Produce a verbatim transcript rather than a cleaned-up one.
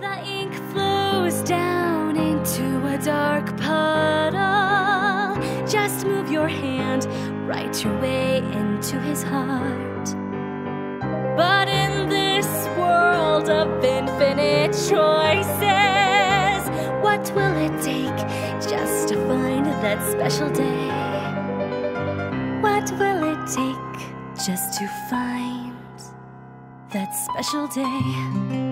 The ink flows down into a dark puddle. Just move your hand right your way into his heart. But in this world of infinite choices, what will it take just to find that special day? What will it take just to find that special day?